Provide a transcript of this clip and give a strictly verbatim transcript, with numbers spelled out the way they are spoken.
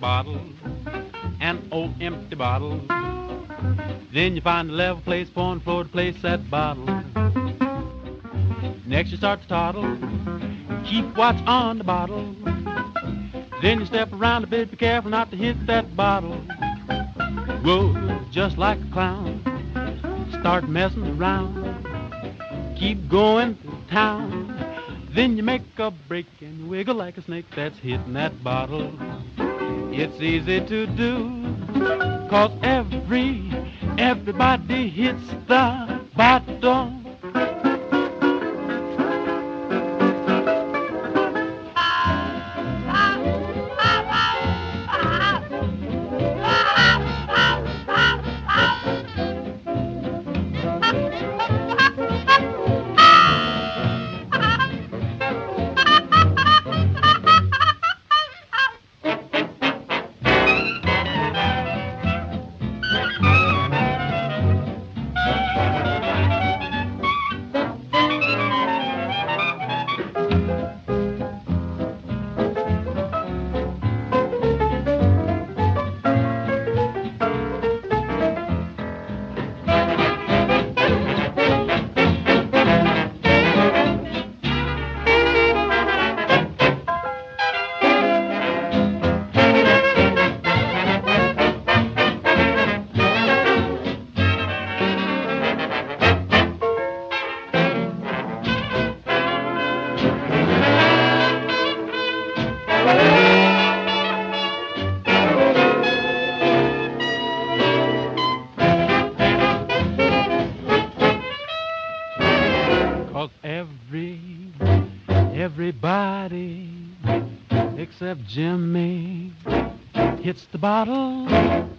bottle, an old empty bottle. Then you find a level place, foreign floor to place that bottle. Next you start to toddle, keep watch on the bottle. Then you step around a bit, be careful not to hit that bottle. Whoa, just like a clown, start messing around, keep going to town. Then you make a break and you wiggle like a snake that's hitting that bottle. It's easy to do, cause every, everybody hits the bottle. Every, everybody except Jimmy hits the bottle.